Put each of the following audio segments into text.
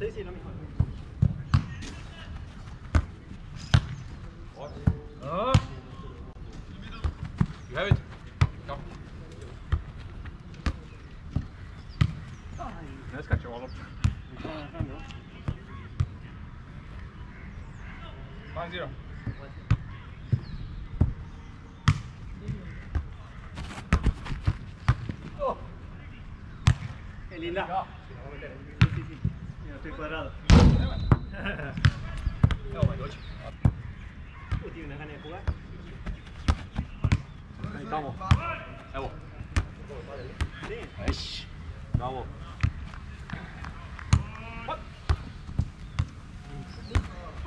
Sí, lo mismo. Oh. You have it. Go. Let's catch you all up. 5-0. Oh. Qué linda. No. Sí. Yo estoy cuadrado. Oh my God. Tiene una gana de jugar. Ahí estamos. Vamos. Sí. Vamos.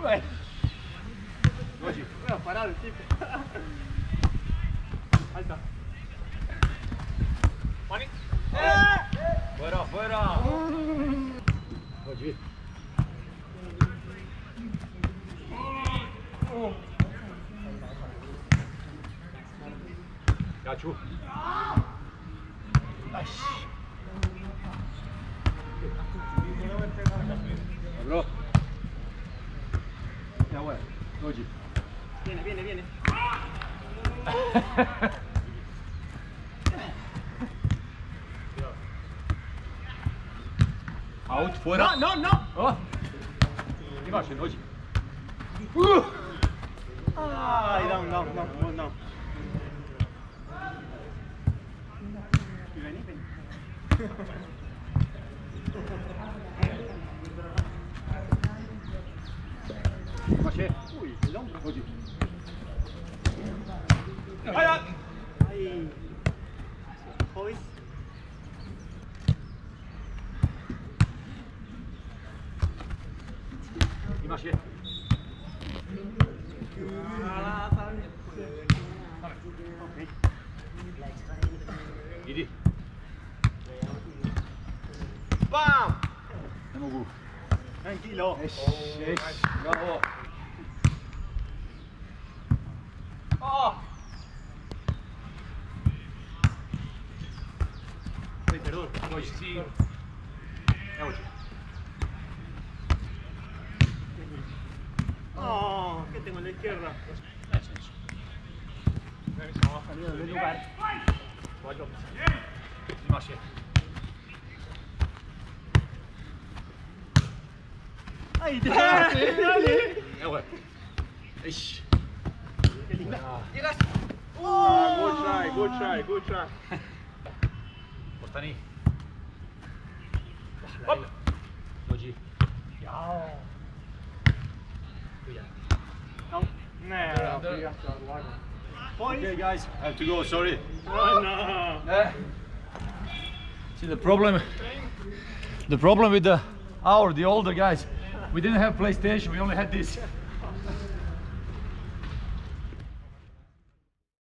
Oye, voy a parar el tipo. Alta. Mani. Fuera, fuera. Oye. Gachu. Habló. Ya bueno, oye. Viene. Out, fuera. No. Oh. ¿Qué va a hacer, oye? Ay, no. Uy, el hombro. Oye. ¡Ay! Hobbies. Y más bien. Gidi. ¡Bam! Tranquilo. Es. Bravo. ¡Oh! Ay, perdón. Oye, sí. ¡Oh! ¿Qué tengo en la izquierda? No, ha salido del lugar. ¡Ay, dale! Llegas. Good try. Postani. Hop. Logi. Yao. Good. No. Okay, guys, I have to go. Sorry. Oh, no. See the problem with the older guys. We didn't have PlayStation. We only had this.